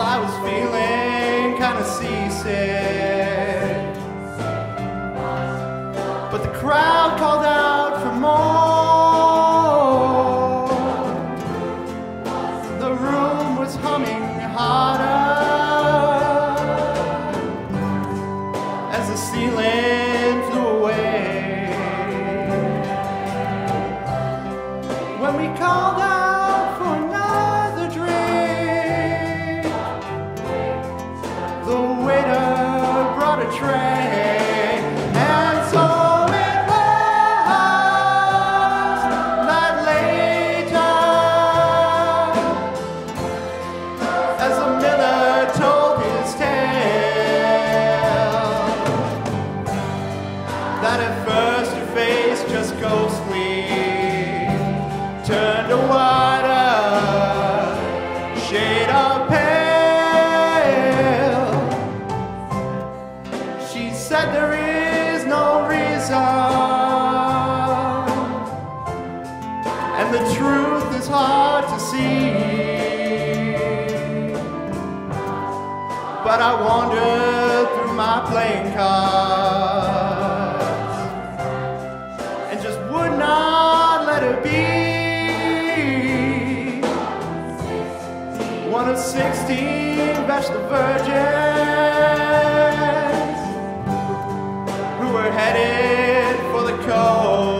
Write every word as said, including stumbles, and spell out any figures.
I was The room was humming hotter as the ceiling flew away. When we called out for another drink, the waiter brought a tray, and so it was that later, as the miller told his tale, that at first her face just ghostly turned to water, shade of pale. She said there is no reason, and the truth is hard to see. But I wandered through my playing cards and just would not let it be. One of sixteen bachelor virgins who were headed for the coast.